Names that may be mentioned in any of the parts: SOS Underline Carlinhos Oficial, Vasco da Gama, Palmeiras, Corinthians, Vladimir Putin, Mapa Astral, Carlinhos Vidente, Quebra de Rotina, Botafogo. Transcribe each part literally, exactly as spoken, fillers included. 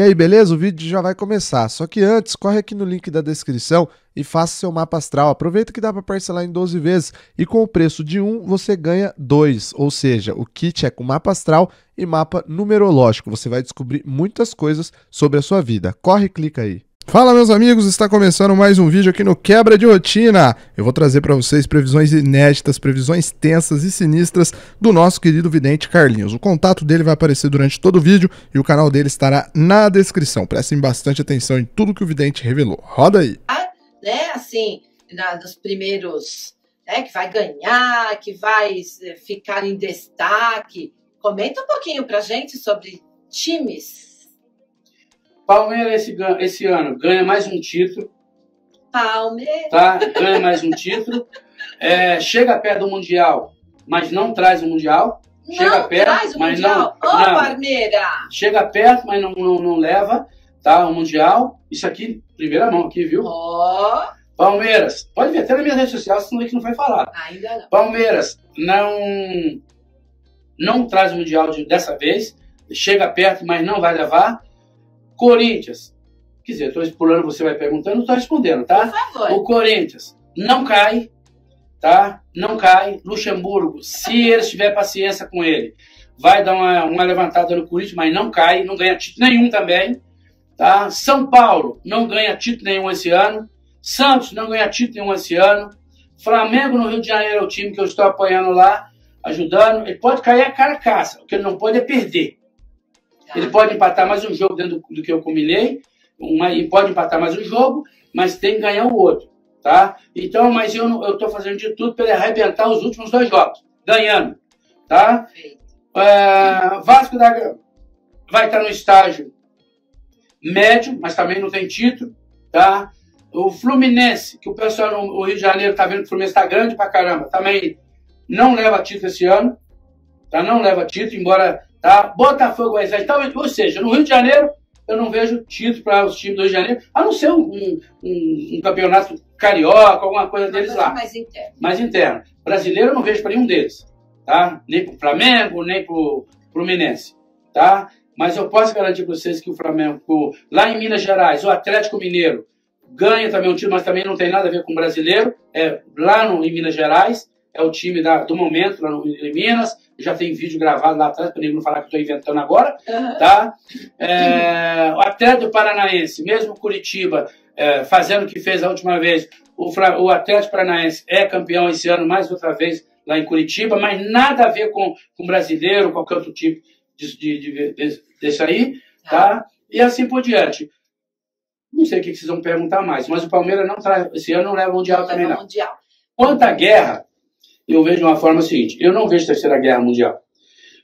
E aí, beleza? O vídeo já vai começar. Só que antes, corre aqui no link da descrição e faça seu mapa astral. Aproveita que dá para parcelar em doze vezes e com o preço de um, você ganha dois. Ou seja, o kit é com mapa astral e mapa numerológico. Você vai descobrir muitas coisas sobre a sua vida. Corre e clica aí. Fala, meus amigos, está começando mais um vídeo aqui no Quebra de Rotina. Eu vou trazer para vocês previsões inéditas, previsões tensas e sinistras do nosso querido vidente Carlinhos. O contato dele vai aparecer durante todo o vídeo e o canal dele estará na descrição. Prestem bastante atenção em tudo que o vidente revelou. Roda aí. Ah, né, assim, na, dos primeiros, né, que vai ganhar, que vai ficar em destaque. Comenta um pouquinho pra gente sobre times. Palmeiras esse, esse ano ganha mais um título. Palmeiras. Tá? Ganha mais um título. É, chega perto do Mundial, mas não traz o Mundial. Não chega perto, traz o mas Mundial. Ô, oh, Palmeiras! Chega perto, mas não, não, não leva, tá? O Mundial. Isso aqui, primeira mão aqui, viu? Oh. Palmeiras. Pode ver até na minha rede social, senão é que não vai falar. Ainda não. Palmeiras não, não traz o Mundial de, dessa vez. Chega perto, mas não vai levar. Corinthians, quer dizer, eu estou expulando, você vai perguntando, eu estou respondendo, tá? Por favor. O Corinthians não cai, tá? Não cai. Luxemburgo, se eles tiver paciência com ele, vai dar uma, uma levantada no Corinthians, mas não cai, não ganha título nenhum também, tá? São Paulo não ganha título nenhum esse ano. Santos não ganha título nenhum esse ano. Flamengo no Rio de Janeiro é o time que eu estou apoiando lá, ajudando. Ele pode cair a carcaça, o que ele não pode é perder. Ele pode empatar mais um jogo dentro do, do que eu combinei, uma, e pode empatar mais um jogo, mas tem que ganhar o outro, tá? Então, mas eu estou fazendo de tudo para ele arrebentar os últimos dois jogos, ganhando, tá? É, Vasco da Gama vai estar no estágio médio, mas também não tem título, tá? O Fluminense, que o pessoal no Rio de Janeiro está vendo que o Fluminense está grande pra caramba, também não leva título esse ano, tá? Não leva título, embora... Tá? Botafogo, então, ou seja, no Rio de Janeiro eu não vejo título para os times do Rio de Janeiro, a não ser um, um, um campeonato carioca, alguma coisa não, deles lá. Mais interno. Mais interno. Brasileiro eu não vejo para nenhum deles, tá? Nem para o Flamengo, nem para o Fluminense, tá? Mas eu posso garantir para vocês que o Flamengo, lá em Minas Gerais, o Atlético Mineiro ganha também um título, mas também não tem nada a ver com o brasileiro, é lá no, em Minas Gerais. É o time da, do momento lá no Rio de Minas. Já tem vídeo gravado lá atrás, para ninguém não falar que eu estou inventando agora. Uhum. Tá? É, Atlético Paranaense, mesmo Curitiba, é, fazendo o que fez a última vez, o, o Atlético Paranaense é campeão esse ano mais outra vez lá em Curitiba, mas nada a ver com o brasileiro, qualquer outro tipo de, de, de, de, desse aí. Tá? E assim por diante. Não sei o que vocês vão perguntar mais, mas o Palmeiras não traz, esse ano não leva o Mundial também não. Quanto à guerra... Eu vejo de uma forma seguinte, eu não vejo Terceira Guerra Mundial.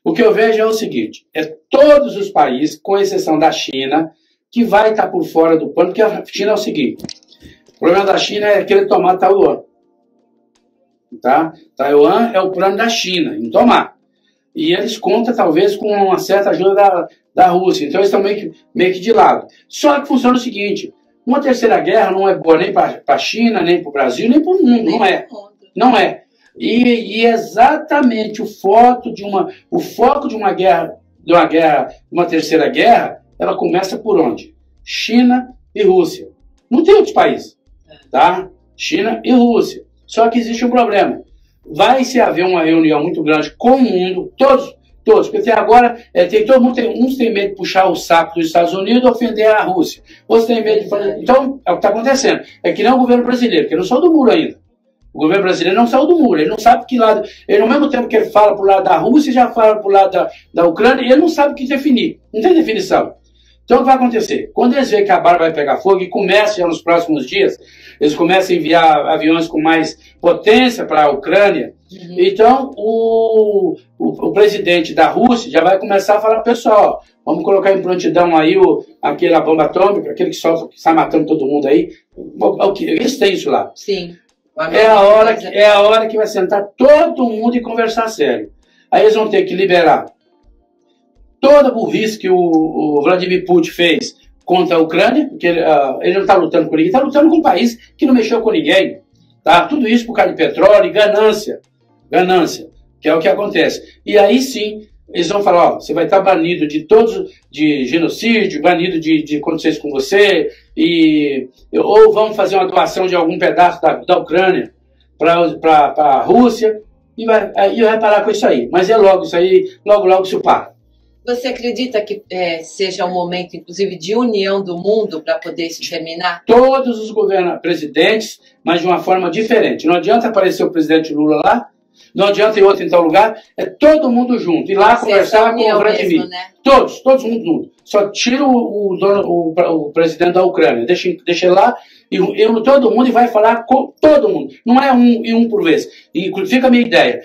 O que eu vejo é o seguinte, é todos os países, com exceção da China, que vai estar por fora do pano, porque a China é o seguinte, o problema da China é querer tomar Taiwan. Tá? Taiwan é o plano da China, em tomar. E eles contam, talvez, com uma certa ajuda da, da Rússia, então eles estão meio que, meio que de lado. Só que funciona o seguinte, uma Terceira Guerra não é boa nem para a China, nem para o Brasil, nem para o mundo, não é. Não é. E, e exatamente o foco de uma, o foco de uma guerra, de uma guerra, uma terceira guerra, ela começa por onde? China e Rússia. Não tem outros países, tá? China e Rússia. Só que existe um problema. Vai se haver uma reunião muito grande com o mundo, todos, todos, porque até agora é, tem todo mundo, tem, uns tem medo de puxar o saco dos Estados Unidos e ofender a Rússia. Outros tem medo de fazer. Então, é o que está acontecendo. É que nem o governo brasileiro, que não saiu do muro ainda. O governo brasileiro não saiu do muro, ele não sabe que lado... Ele, ao mesmo tempo que ele fala para o lado da Rússia, já fala para o lado da, da Ucrânia, e ele não sabe o que definir, não tem definição. Então o que vai acontecer? Quando eles veem que a barra vai pegar fogo, e começa já nos próximos dias, eles começam a enviar aviões com mais potência para a Ucrânia, uhum. Então o, o, o presidente da Rússia já vai começar a falar, pessoal, vamos colocar em prontidão aí o, aquela bomba atômica, aquele que solta, que está matando todo mundo aí, eles têm isso lá. Sim. É a, hora que, é a hora que vai sentar todo mundo e conversar sério. Aí eles vão ter que liberar toda a burrice que o, o Vladimir Putin fez contra a Ucrânia, porque ele, uh, ele não está lutando com ninguém, está lutando com um país que não mexeu com ninguém. Tá? Tudo isso por causa de petróleo e ganância. Ganância, que é o que acontece. E aí sim, Eles vão falar, ó, você vai estar banido de todos, de genocídio, banido de, de acontecidos com você, e, ou vamos fazer uma doação de algum pedaço da, da Ucrânia para a Rússia, e vai, e vai parar com isso aí. Mas é logo isso aí, logo, logo isso para. Você acredita que é, seja um momento, inclusive, de união do mundo para poder isso terminar? Todos os governos, presidentes, mas de uma forma diferente. Não adianta aparecer o presidente Lula lá, não adianta ir outro em tal lugar, é todo mundo junto. E lá conversar com o Vladimir. Né? Todos, todos mundo. Só tira o, o, dono, o, o presidente da Ucrânia, deixa, deixa ele lá, e eu, todo mundo, e vai falar com todo mundo. Não é um e um por vez. E fica a minha ideia.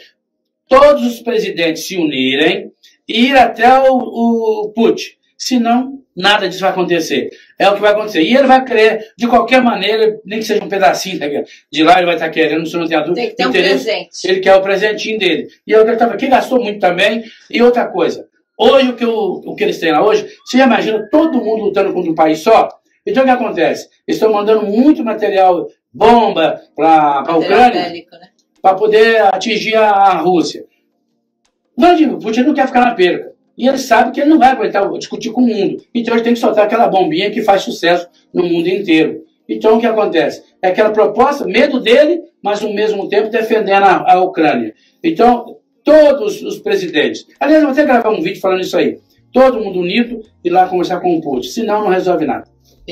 Todos os presidentes se unirem e ir até o, o Putin. Senão, nada disso vai acontecer. É o que vai acontecer. E ele vai querer, de qualquer maneira, nem que seja um pedacinho de lá, ele vai estar querendo, se não tem a dúvida. Tem que ter um presente. Ele quer o presentinho dele. E eu estava aqui, gastou muito também. E outra coisa, hoje o que, eu, o que eles têm lá hoje, você já imagina todo mundo lutando contra um país só? Então o que acontece? Eles estão mandando muito material, bomba, para a Ucrânia, né? Para poder atingir a, a Rússia. Vladimir Putin não quer ficar na perda. E ele sabe que ele não vai aguentar discutir com o mundo. Então ele tem que soltar aquela bombinha que faz sucesso no mundo inteiro. Então o que acontece? É aquela proposta, medo dele, mas ao mesmo tempo defendendo a, a Ucrânia. Então, todos os presidentes... Aliás, eu vou até gravar um vídeo falando isso aí. Todo mundo unido e lá conversar com o Putin. Senão, não resolve nada.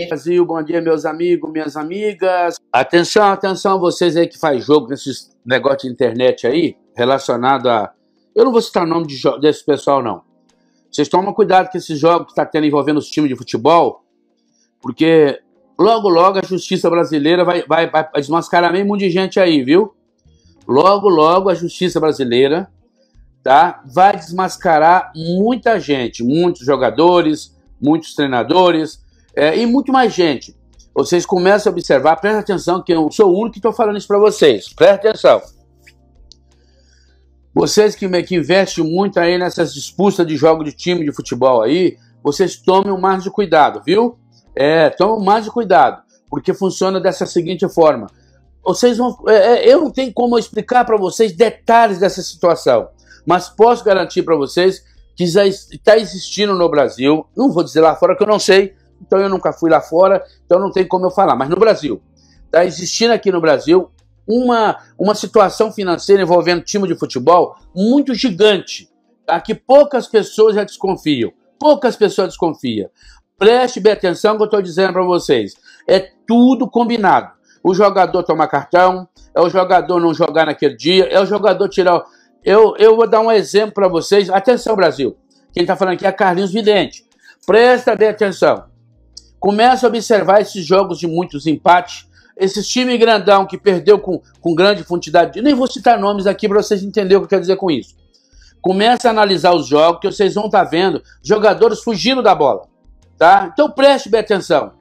Brasil, bom dia, meus amigos, minhas amigas. Atenção, atenção, vocês aí que faz jogo nesses negócios de internet aí, relacionado a... Eu não vou citar o nome de desse pessoal, não. Vocês tomam cuidado com esses jogos que está tendo envolvendo os times de futebol, porque logo, logo a justiça brasileira vai, vai, vai desmascarar meio mundo de gente aí, viu? Logo, logo a justiça brasileira, tá, vai desmascarar muita gente, muitos jogadores, muitos treinadores é, e muito mais gente. Vocês começam a observar, presta atenção que eu sou o único que estou falando isso para vocês, presta atenção. Vocês que, que investem muito aí nessas disputas de jogo de time de futebol aí, vocês tomem mais de cuidado, viu? É, tomem mais de cuidado, porque funciona dessa seguinte forma. Vocês vão, é, eu não tenho como explicar para vocês detalhes dessa situação, mas posso garantir para vocês que já está existindo no Brasil, não vou dizer lá fora que eu não sei, então eu nunca fui lá fora, então não tem como eu falar, mas no Brasil, está existindo aqui no Brasil, Uma, uma situação financeira envolvendo time de futebol muito gigante, tá? Que poucas pessoas já desconfiam, poucas pessoas desconfiam. Preste bem atenção que eu estou dizendo para vocês, é tudo combinado. O jogador tomar cartão, é o jogador não jogar naquele dia, é o jogador tirar... Eu, eu vou dar um exemplo para vocês, atenção Brasil, quem está falando aqui é Carlinhos Vidente, presta bem atenção, começa a observar esses jogos de muitos empates. Esses times grandão que perdeu com, com grande quantidade... Eu nem vou citar nomes aqui para vocês entenderem o que eu quero dizer com isso. Começa a analisar os jogos que vocês vão estar vendo. Jogadores fugindo da bola. Tá? Então preste bem atenção.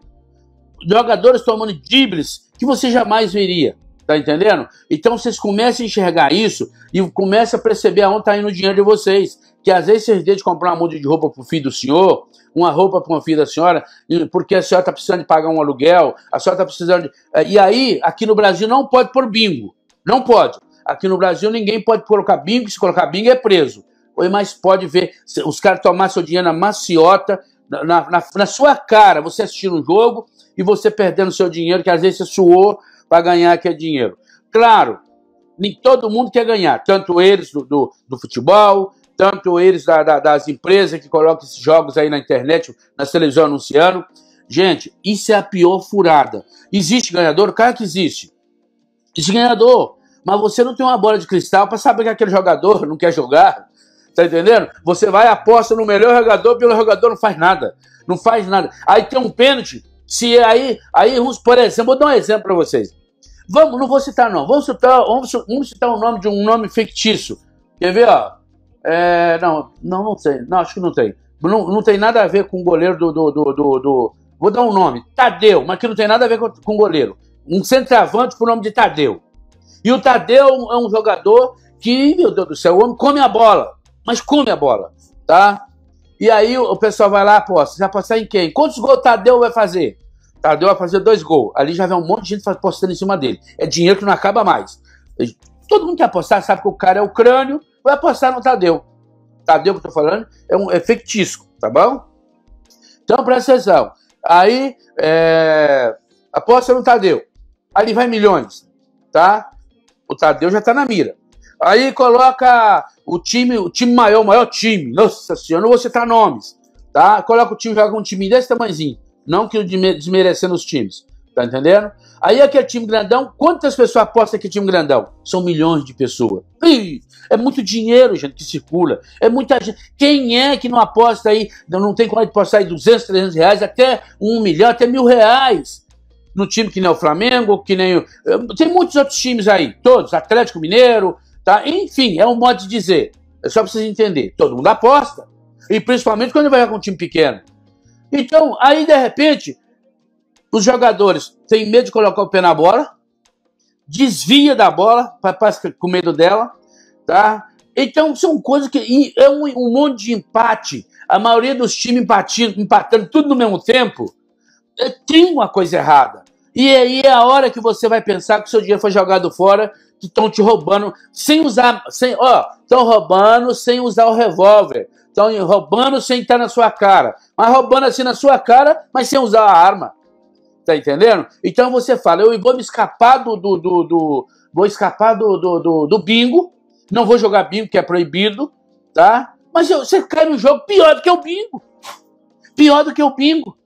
Jogadores tomando dribles que você jamais veria. Tá entendendo? Então vocês comecem a enxergar isso e comecem a perceber aonde está indo o dinheiro de vocês. Que às vezes vocês deixam de comprar uma muda de roupa para o filho do senhor... uma roupa para uma filha da senhora, porque a senhora está precisando de pagar um aluguel, a senhora está precisando de... E aí, aqui no Brasil não pode pôr bingo, não pode. Aqui no Brasil ninguém pode colocar bingo, se colocar bingo é preso. Mas pode ver os caras tomar seu dinheiro na maciota, na, na, na sua cara, você assistindo um jogo e você perdendo seu dinheiro, que às vezes você suou para ganhar aquele dinheiro. Claro, nem todo mundo quer ganhar, tanto eles do, do, do futebol... tanto eles da, da, das empresas que colocam esses jogos aí na internet, na televisão anunciando. Gente, isso é a pior furada. Existe ganhador? Claro que existe. Existe ganhador, mas você não tem uma bola de cristal para saber que aquele jogador não quer jogar. Tá entendendo? Você vai e aposta no melhor jogador, pelo jogador não faz nada. Não faz nada. Aí tem um pênalti, se aí, aí por exemplo, vou dar um exemplo para vocês. Vamos, não vou citar não, vamos citar, vamos, vamos citar um nome de um nome fictício. Quer ver, ó? É, não, não, não sei, não, acho que não tem. Não, não tem nada a ver com o goleiro do, do, do, do, do... Vou dar um nome, Tadeu, mas que não tem nada a ver com, com o goleiro. Um centroavante por nome de Tadeu. E o Tadeu é um jogador que, meu Deus do céu, o homem come a bola. Mas come a bola, tá? E aí o pessoal vai lá e aposta. Você vai apostar em quem? Quantos gols o Tadeu vai fazer? Tadeu vai fazer dois gols. Ali já vem um monte de gente apostando em cima dele. É dinheiro que não acaba mais. Todo mundo que apostar sabe que o cara é o crânio, vai apostar no Tadeu. Tadeu que eu tô falando, é um é fictício, tá bom? Então presta atenção. Aí, é, aposta no Tadeu. Ali vai milhões, tá? O Tadeu já tá na mira. Aí coloca o time, o time maior, o maior time. Nossa senhora, não vou citar nomes, tá? Coloca o time, joga um time desse tamanhozinho. Não que desmerecendo os times, tá entendendo? Aí aquele time grandão, quantas pessoas apostam aquele time grandão? São milhões de pessoas. Ih, é muito dinheiro, gente, que circula. É muita gente. Quem é que não aposta aí, não tem como apostar aí duzentos, trezentos reais, até um milhão, até mil reais? No time que nem o Flamengo, que nem o... Tem muitos outros times aí, todos, Atlético Mineiro, tá? Enfim, é um modo de dizer. É só pra vocês entenderem. Todo mundo aposta. E principalmente quando vai com um time pequeno. Então, aí de repente, os jogadores têm medo de colocar o pé na bola, desvia da bola, com medo dela, tá? Então, são coisas que... É um, um monte de empate. A maioria dos times empatando, empatando tudo no mesmo tempo. Tem uma coisa errada. E aí é a hora que você vai pensar que o seu dinheiro foi jogado fora, que estão te roubando, sem usar, sem, ó, estão roubando sem usar o revólver, estão roubando sem estar na sua cara, mas roubando assim na sua cara, mas sem usar a arma, tá entendendo? Então você fala, eu vou me escapar do, do, do, do vou escapar do, do, do, do bingo, não vou jogar bingo, que é proibido, tá? Mas eu, você cai no jogo pior do que o bingo, pior do que o bingo,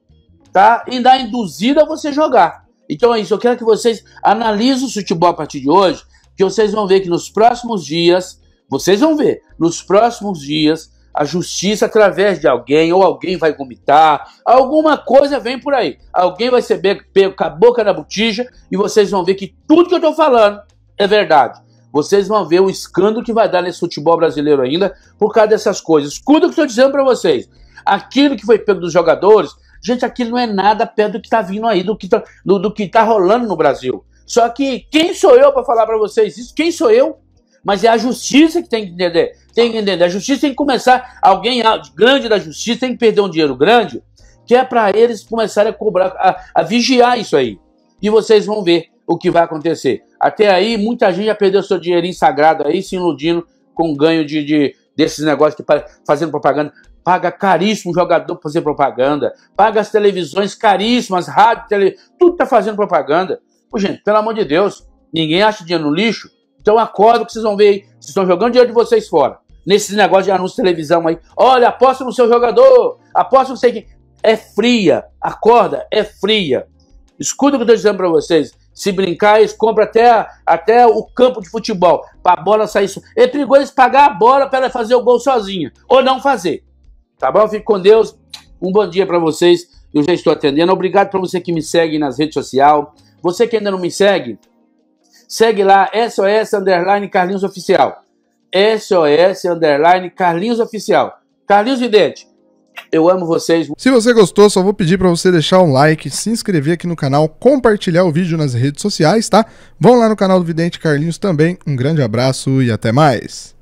tá? E dá induzida a você jogar. Então é isso, eu quero que vocês analisem o futebol a partir de hoje, que vocês vão ver que nos próximos dias, vocês vão ver, nos próximos dias, a justiça através de alguém, ou alguém vai vomitar, alguma coisa vem por aí. Alguém vai ser pego com a boca na botija e vocês vão ver que tudo que eu tô falando é verdade. Vocês vão ver o escândalo que vai dar nesse futebol brasileiro ainda por causa dessas coisas. Escuta o que eu tô dizendo pra vocês. Aquilo que foi pego dos jogadores... Gente, aquilo não é nada perto do que tá vindo aí, do que tá, do, do que tá rolando no Brasil. Só que quem sou eu para falar para vocês isso? Quem sou eu? Mas é a justiça que tem que entender. Tem que entender. A justiça tem que começar. Alguém grande da justiça tem que perder um dinheiro grande, que é para eles começarem a cobrar, a, a vigiar isso aí. E vocês vão ver o que vai acontecer. Até aí, muita gente já perdeu seu dinheirinho sagrado aí, se iludindo com o ganho de, de, desses negócios que fazendo propaganda. Paga caríssimo o jogador para fazer propaganda. Paga as televisões caríssimas, rádio, tele... tudo tá fazendo propaganda. Pô, gente, pelo amor de Deus, ninguém acha dinheiro no lixo. Então acorda que vocês vão ver aí. Vocês estão jogando dinheiro de vocês fora. Nesse negócio de anúncio de televisão aí. Olha, aposta no seu jogador. Aposta no seu... É fria. Acorda, é fria. Escuta o que eu tô dizendo para vocês. Se brincar, eles compram até, até o campo de futebol. Para a bola sair... É perigoso eles pagar a bola para ela fazer o gol sozinha. Ou não fazer. Tá bom? Fique com Deus. Um bom dia para vocês. Eu já estou atendendo. Obrigado para você que me segue nas redes sociais. Você que ainda não me segue, segue lá, S O S Underline Carlinhos Oficial. S O S Underline Carlinhos Oficial. Carlinhos Vidente. Eu amo vocês. Se você gostou, só vou pedir para você deixar um like, se inscrever aqui no canal, compartilhar o vídeo nas redes sociais, tá? Vão lá no canal do Vidente Carlinhos também. Um grande abraço e até mais.